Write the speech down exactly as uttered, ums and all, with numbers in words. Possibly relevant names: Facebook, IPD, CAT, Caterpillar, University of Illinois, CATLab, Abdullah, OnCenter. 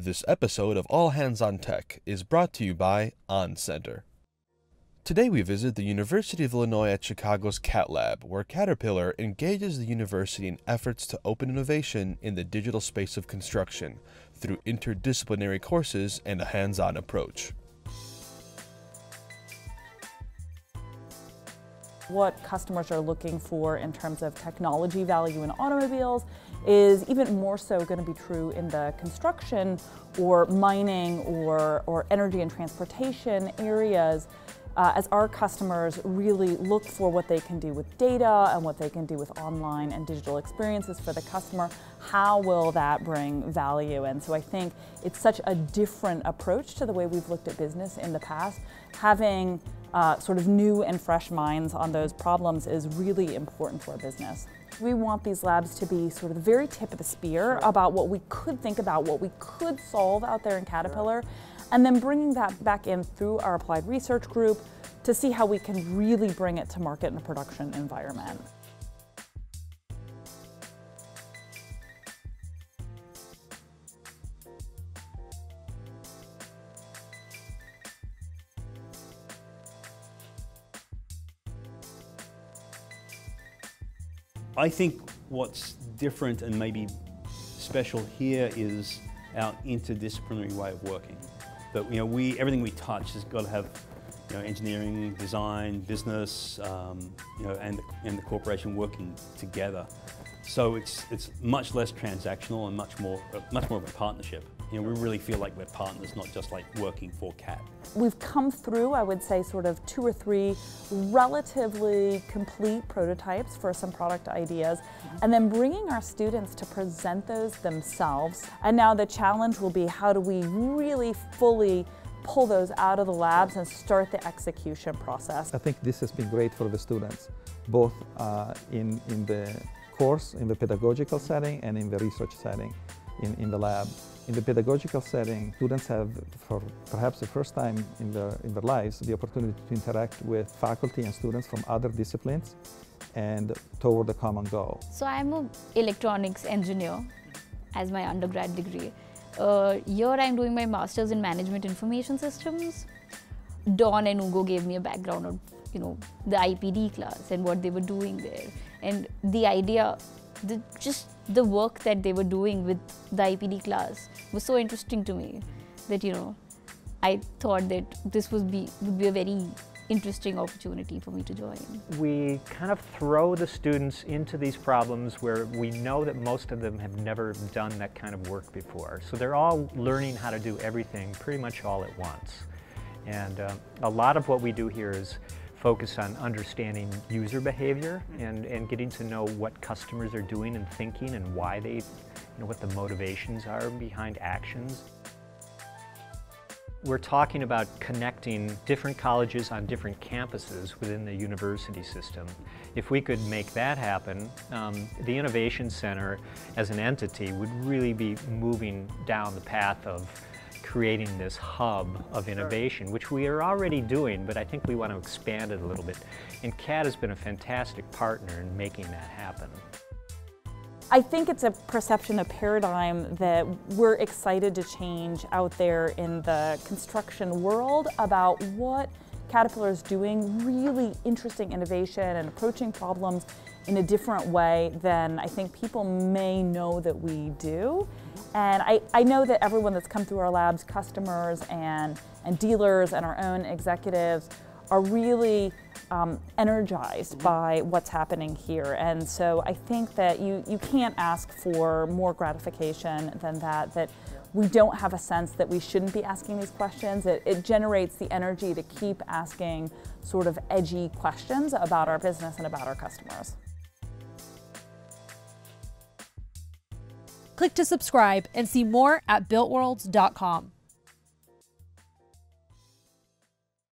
This episode of All Hands on Tech is brought to you by OnCenter. Today we visit the University of Illinois at Chicago's CATLab, where Caterpillar engages the university in efforts to open innovation in the digital space of construction through interdisciplinary courses and a hands-on approach. What customers are looking for in terms of technology value in automobiles is even more so going to be true in the construction or mining or, or energy and transportation areas uh, as our customers really look for what they can do with data and what they can do with online and digital experiences for the customer. How will that bring value? And so I think it's such a different approach to the way we've looked at business in the past. Having Uh, sort of new and fresh minds on those problems is really important for a business. We want these labs to be sort of the very tip of the spear about what we could think about, what we could solve out there in Caterpillar, and then bringing that back in through our applied research group to see how we can really bring it to market in a production environment. I think what's different and maybe special here is our interdisciplinary way of working. That you know, we everything we touch has got to have you know engineering, design, business, um, you know, and and the corporation working together. So it's it's much less transactional and much more uh, much more of a partnership. You know, we really feel like we're partners, not just like working for CAT. We've come through, I would say, sort of two or three relatively complete prototypes for some product ideas, and then bringing our students to present those themselves. And now the challenge will be, how do we really fully pull those out of the labs and start the execution process? I think this has been great for the students, both uh, in, in the course, in the pedagogical setting, and in the research setting, in, in the lab. In the pedagogical setting, students have, for perhaps the first time in their, in their lives, the opportunity to interact with faculty and students from other disciplines and toward a common goal. So I'm an electronics engineer as my undergrad degree. Uh, here I'm doing my master's in management information systems. Dawn and Ugo gave me a background on you know, the I P D class and what they were doing there. And the idea, the, just the work that they were doing with the I P D class was so interesting to me that, you know, I thought that this would be, would be a very interesting opportunity for me to join. We kind of throw the students into these problems where we know that most of them have never done that kind of work before. So they're all learning how to do everything pretty much all at once. And uh, a lot of what we do here is focus on understanding user behavior and, and getting to know what customers are doing and thinking and why they, you know, what the motivations are behind actions. We're talking about connecting different colleges on different campuses within the university system. If we could make that happen, um, the Innovation Center as an entity would really be moving down the path of creating this hub of innovation, which we are already doing, but I think we want to expand it a little bit. And CAT has been a fantastic partner in making that happen. I think it's a perception, a paradigm that we're excited to change out there in the construction world about what Caterpillar is doing, really interesting innovation and approaching problems in a different way than I think people may know that we do. And I, I know that everyone that's come through our labs, customers and, and dealers and our own executives, are really um, energized by what's happening here. And so I think that you, you can't ask for more gratification than that, that we don't have a sense that we shouldn't be asking these questions. It, it generates the energy to keep asking sort of edgy questions about our business and about our customers. Click to subscribe and see more at built worlds dot com.